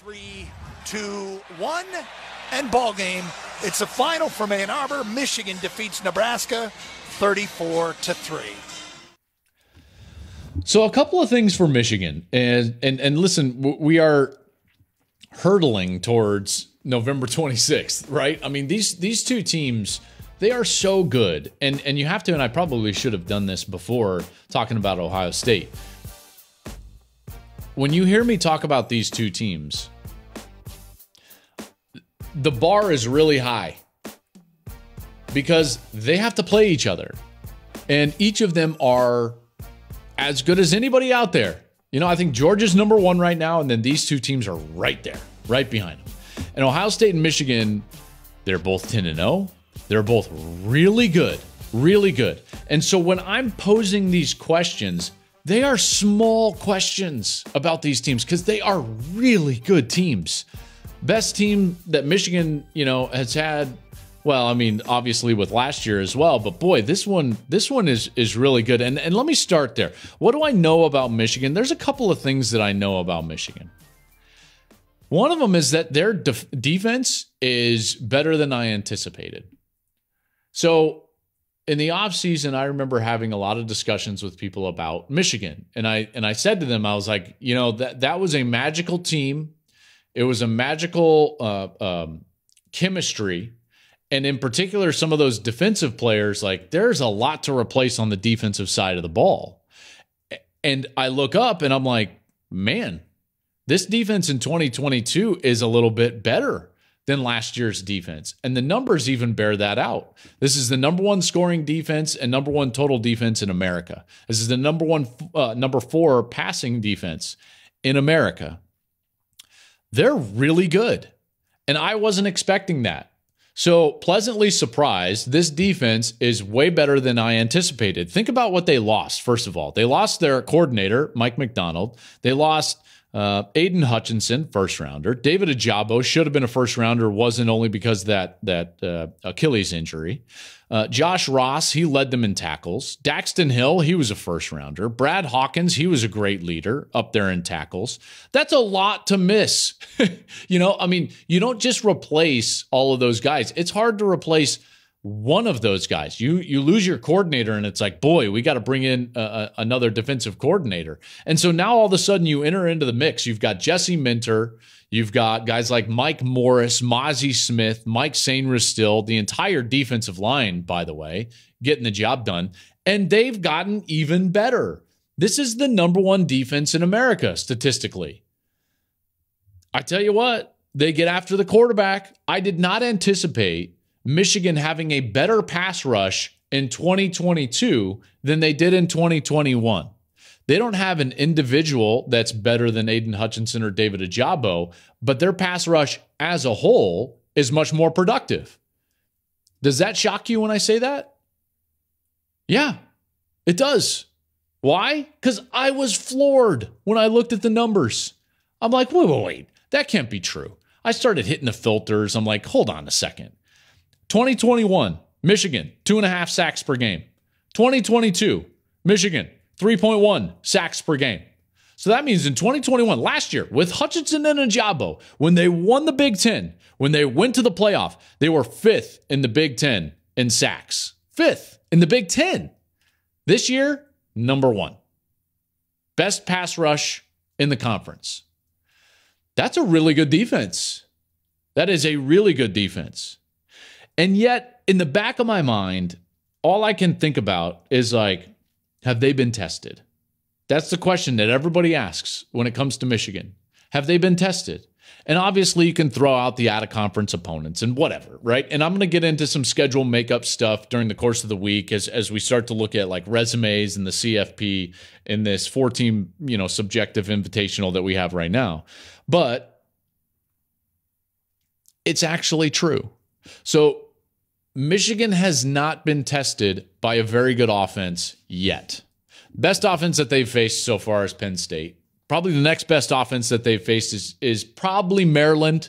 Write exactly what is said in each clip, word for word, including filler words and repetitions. Three, two, one, and ball game. It's a final from Ann Arbor. Michigan defeats Nebraska thirty-four to three. So a couple of things for Michigan. And, and, and listen, we are hurtling towards November twenty-sixth, right? I mean, these these two teams, they are so good. And, and you have to, and I probably should have done this before talking about Ohio State. When you hear me talk about these two teams, the bar is really high because they have to play each other. And each of them are as good as anybody out there. You know, I think Georgia's number one right now, and then these two teams are right there, right behind them. And Ohio State and Michigan, they're both ten and oh. They're both really good, really good. And so when I'm posing these questions, they are small questions about these teams because they are really good teams. Best team that Michigan, you know, has had. Well, I mean, obviously with last year as well, but boy, this one, this one is is really good. And and let me start there. What do I know about Michigan? There's a couple of things that I know about Michigan. One of them is that their def defense is better than I anticipated. So in the offseason, I remember having a lot of discussions with people about Michigan. And I and I said to them, I was like, you know, that, that was a magical team. It was a magical uh, um, chemistry. And in particular, some of those defensive players, like there's a lot to replace on the defensive side of the ball. And I look up and I'm like, man, this defense in twenty twenty-two is a little bit better than last year's defense. And the numbers even bear that out. This is the number one scoring defense and number one total defense in America. This is the number one, uh, number four passing defense in America. They're really good. And I wasn't expecting that. So pleasantly surprised, this defense is way better than I anticipated. Think about what they lost, first of all. They lost their coordinator, Mike McDonald. They lost Uh, Aiden Hutchinson, first rounder. David Ajabo should have been a first rounder, wasn't, only because that that uh, Achilles injury. Uh, Josh Ross, he led them in tackles. Daxton Hill, he was a first rounder. Brad Hawkins, he was a great leader up there in tackles. That's a lot to miss. You know, I mean, you don't just replace all of those guys. It's hard to replace one of those guys. You you lose your coordinator and it's like, boy, we got to bring in uh, another defensive coordinator. And so now all of a sudden you enter into the mix. You've got Jesse Minter. You've got guys like Mike Morris, Mazi Smith, Mike Sainristil, the entire defensive line, by the way, getting the job done. And they've gotten even better. This is the number one defense in America, statistically. I tell you what, they get after the quarterback. I did not anticipate Michigan having a better pass rush in twenty twenty-two than they did in twenty twenty-one. They don't have an individual that's better than Aiden Hutchinson or David Ajabo, but their pass rush as a whole is much more productive. Does that shock you when I say that? Yeah, it does. Why? Because I was floored when I looked at the numbers. I'm like, wait, wait, wait, that can't be true. I started hitting the filters. I'm like, hold on a second. twenty twenty-one, Michigan, two and a half sacks per game. twenty twenty-two, Michigan, three point one sacks per game. So that means in twenty twenty-one, last year, with Hutchinson and Ajabo, when they won the Big Ten, when they went to the playoff, they were fifth in the Big Ten in sacks. Fifth in the Big Ten. This year, number one. Best pass rush in the conference. That's a really good defense. That is a really good defense. And yet, in the back of my mind, all I can think about is, like, have they been tested? That's the question that everybody asks when it comes to Michigan. Have they been tested? And obviously, you can throw out the out-of-conference opponents and whatever, right? And I'm going to get into some schedule makeup stuff during the course of the week as, as we start to look at, like, resumes and the C F P in this four-team, you know, subjective invitational that we have right now. But it's actually true. So Michigan has not been tested by a very good offense yet. Best offense that they've faced so far is Penn State. Probably the next best offense that they've faced is, is probably Maryland.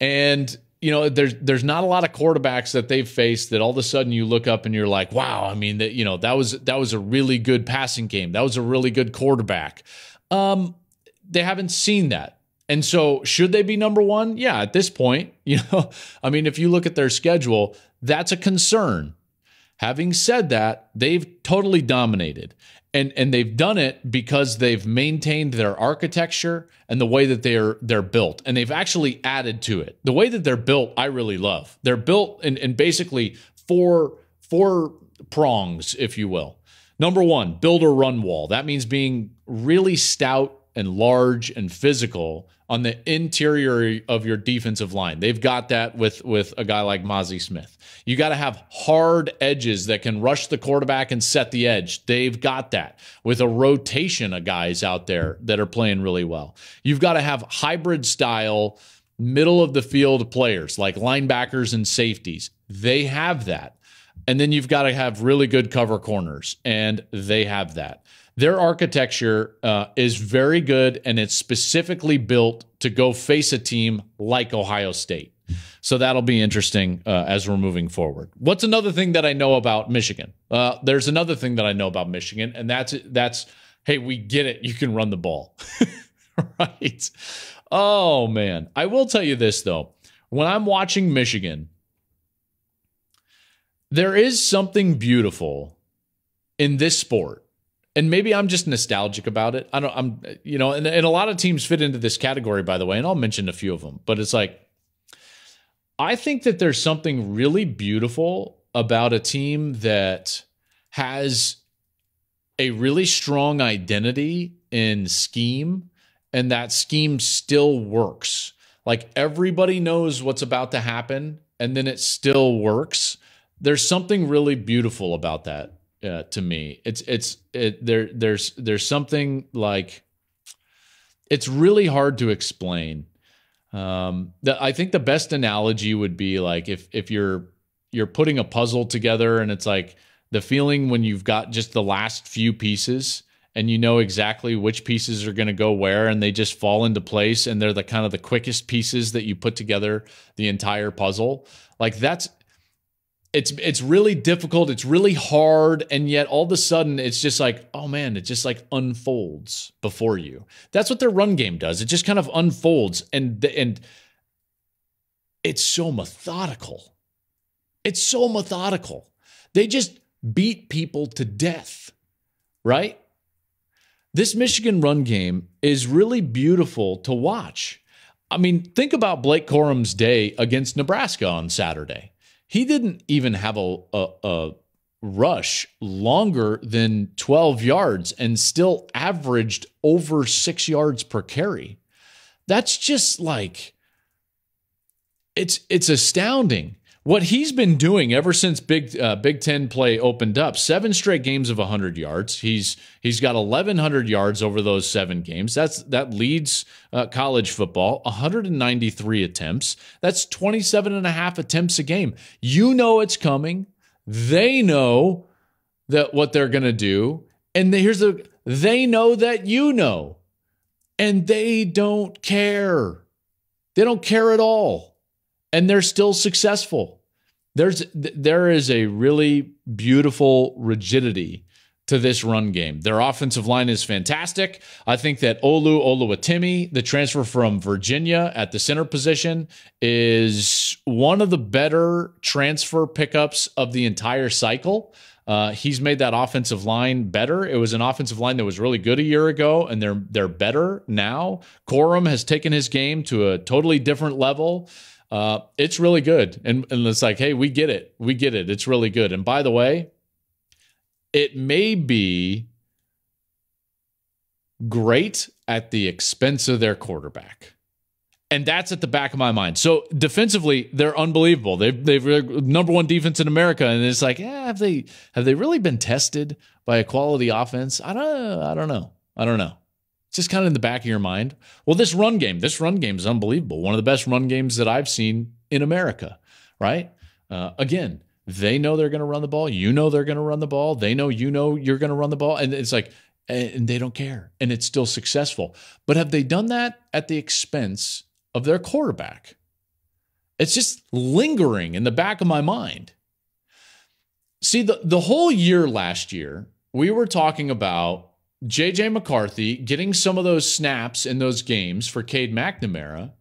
And, you know, there's, there's not a lot of quarterbacks that they've faced that all of a sudden you look up and you're like, wow, I mean, that, you know, that was, that was a really good passing game. That was a really good quarterback. Um, they haven't seen that. And so should they be number one? Yeah, at this point, you know, I mean, if you look at their schedule, that's a concern. Having said that, they've totally dominated. And and they've done it because they've maintained their architecture and the way that they're they're built. And they've actually added to it. The way that they're built, I really love. They're built in, in basically four four prongs, if you will. Number one, build or run wall. That means being really stout and large and physical on the interior of your defensive line. They've got that with, with a guy like Mazi Smith. You got to have hard edges that can rush the quarterback and set the edge. They've got that with a rotation of guys out there that are playing really well. You've got to have hybrid style, middle of the field players like linebackers and safeties. They have that. And then you've got to have really good cover corners, and they have that. Their architecture uh, is very good, and it's specifically built to go face a team like Ohio State. So that'll be interesting uh, as we're moving forward. What's another thing that I know about Michigan? Uh, there's another thing that I know about Michigan, and that's, that's hey, we get it. You can run the ball. Right? Oh, man. I will tell you this, though. When I'm watching Michigan, there is something beautiful in this sport. And maybe I'm just nostalgic about it. I don't, I'm, you know, and, and a lot of teams fit into this category, by the way, and I'll mention a few of them, but it's like, I think that there's something really beautiful about a team that has a really strong identity in scheme, and that scheme still works. Like, everybody knows what's about to happen, and then it still works. There's something really beautiful about that. Uh, to me, it's it's it, there. There's there's something like, it's really hard to explain. Um, that I think the best analogy would be like if if you're you're putting a puzzle together, and it's like the feeling when you've got just the last few pieces and you know exactly which pieces are going to go where, and they just fall into place, and they're the kind of the quickest pieces that you put together the entire puzzle. Like that's. It's it's really difficult, it's really hard, and yet all of a sudden it's just like, oh man, it just like unfolds before you. That's what their run game does. It just kind of unfolds, and and it's so methodical. It's so methodical. They just beat people to death, right? This Michigan run game is really beautiful to watch. I mean, think about Blake Corum's day against Nebraska on Saturday. He didn't even have a, a, a rush longer than twelve yards and still averaged over six yards per carry. That's just like, it's it's astounding. What he's been doing ever since Big uh, Big ten play opened up, seven straight games of one hundred yards. He's he's got eleven hundred yards over those seven games. That's that leads uh, college football. one hundred ninety-three attempts. That's twenty-seven and a half attempts a game. You know it's coming. They know that what they're going to do, and they, here's the they know that you know, and they don't care. They don't care at all. And they're still successful. There's there is a really beautiful rigidity to this run game. Their offensive line is fantastic. I think that Olu Oluwatimi, the transfer from Virginia at the center position, is one of the better transfer pickups of the entire cycle. Uh, he's made that offensive line better. It was an offensive line that was really good a year ago, and they're they're better now. Corum has taken his game to a totally different level. Uh, it's really good. And, and it's like, hey, we get it. We get it. It's really good. And by the way, it may be great at the expense of their quarterback. And that's at the back of my mind. So defensively, they're unbelievable. They've, they've they're number one defense in America. And it's like, yeah, have they, have they really been tested by a quality offense? I don't, I don't know. I don't know. Just kind of in the back of your mind. Well, this run game, this run game is unbelievable. One of the best run games that I've seen in America, right? Uh, again, they know they're going to run the ball. You know they're going to run the ball. They know you know you're going to run the ball. And it's like, and they don't care. And it's still successful. But have they done that at the expense of their quarterback? It's just lingering in the back of my mind. See, the, the whole year last year, we were talking about J J. McCarthy getting some of those snaps in those games for Cade McNamara,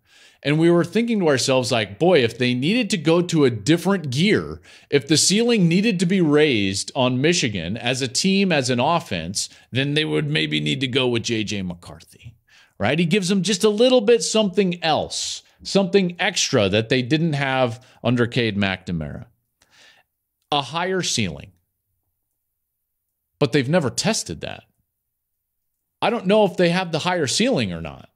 and we were thinking to ourselves, like, boy, if they needed to go to a different gear, if the ceiling needed to be raised on Michigan as a team, as an offense, then they would maybe need to go with J J. McCarthy, right? He gives them just a little bit something else, something extra that they didn't have under Cade McNamara. A higher ceiling. But they've never tested that. I don't know if they have the higher ceiling or not.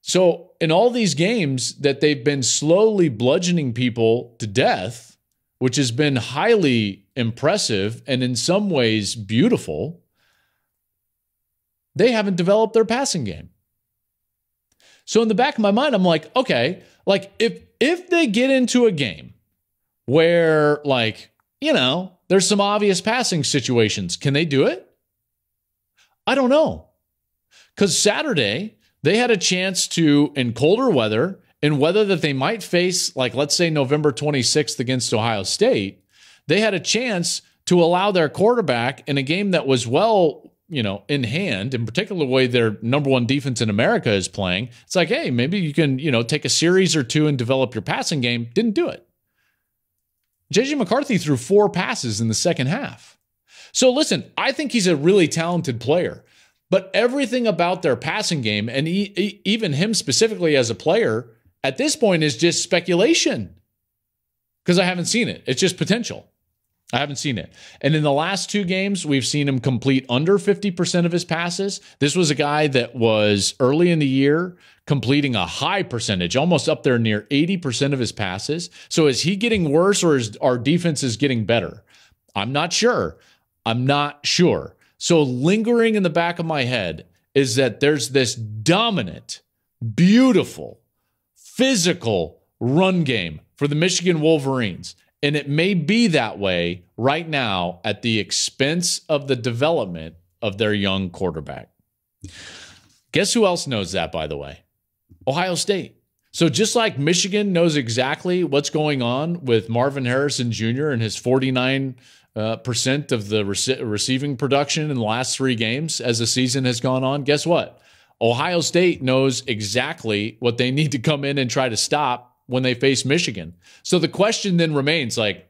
So in all these games that they've been slowly bludgeoning people to death, which has been highly impressive and in some ways beautiful, they haven't developed their passing game. So in the back of my mind, I'm like, okay, like if if they get into a game where, like, you know, there's some obvious passing situations, can they do it? I don't know. Because Saturday, they had a chance to, in colder weather, in weather that they might face, like, let's say November twenty-sixth against Ohio State, they had a chance to allow their quarterback in a game that was well, you know, in hand, in particular the way their number one defense in America is playing. It's like, hey, maybe you can, you know, take a series or two and develop your passing game. Didn't do it. J J. McCarthy threw four passes in the second half. So listen, I think he's a really talented player, but everything about their passing game, and he, he, even him specifically as a player, at this point is just speculation because I haven't seen it. It's just potential. I haven't seen it. And in the last two games, we've seen him complete under fifty percent of his passes. This was a guy that was early in the year completing a high percentage, almost up there near eighty percent of his passes. So is he getting worse, or is our defense is getting better? I'm not sure. I'm not sure. So lingering in the back of my head is that there's this dominant, beautiful, physical run game for the Michigan Wolverines. And it may be that way right now at the expense of the development of their young quarterback. Guess who else knows that, by the way? Ohio State. So just like Michigan knows exactly what's going on with Marvin Harrison Junior and his forty-nine Uh, percent of the rec receiving production in the last three games as the season has gone on, guess what? Ohio State knows exactly what they need to come in and try to stop when they face Michigan. So the question then remains, like,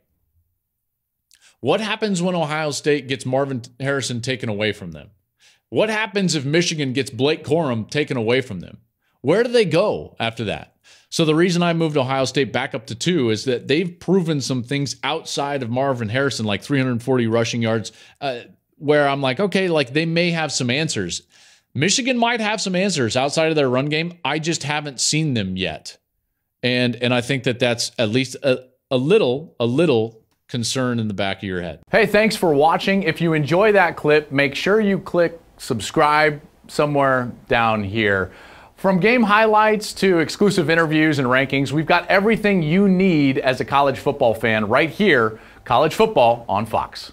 what happens when Ohio State gets Marvin Harrison taken away from them? What happens if Michigan gets Blake Corum taken away from them? Where do they go after that? So the reason I moved Ohio State back up to two is that they've proven some things outside of Marvin Harrison, like three hundred forty rushing yards, uh, where I'm like, okay, like they may have some answers. Michigan might have some answers outside of their run game. I just haven't seen them yet. And and I think that that's at least a, a little, a little concern in the back of your head. Hey, thanks for watching. If you enjoy that clip, make sure you click subscribe somewhere down here. From game highlights to exclusive interviews and rankings, we've got everything you need as a college football fan right here, College Football on Fox.